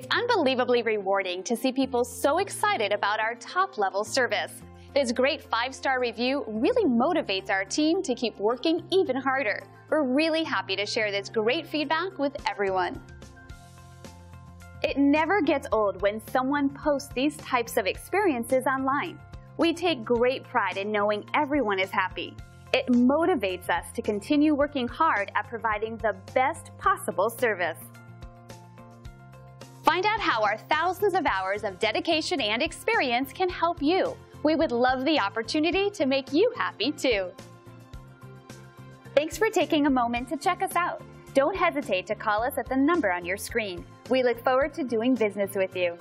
It's unbelievably rewarding to see people so excited about our top-level service. This great 5-star review really motivates our team to keep working even harder. We're really happy to share this great feedback with everyone. It never gets old when someone posts these types of experiences online. We take great pride in knowing everyone is happy. It motivates us to continue working hard at providing the best possible service. Find out how our thousands of hours of dedication and experience can help you. We would love the opportunity to make you happy too. Thanks for taking a moment to check us out. Don't hesitate to call us at the number on your screen. We look forward to doing business with you.